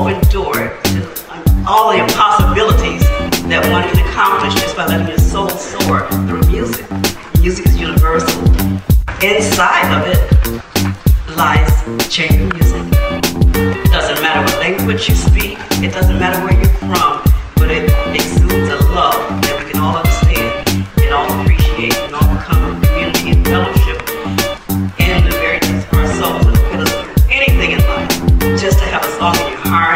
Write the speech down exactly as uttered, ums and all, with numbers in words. open door to all the possibilities that one can accomplish just by letting your soul soar through music. Music is universal. Inside of it lies chamber music. It doesn't matter what language you speak, it doesn't matter where you're from, but it exudes a love that we can all understand and all appreciate and all become a community and fellowship in the very deep of our souls. It'll do anything in life just to have a song in your heart.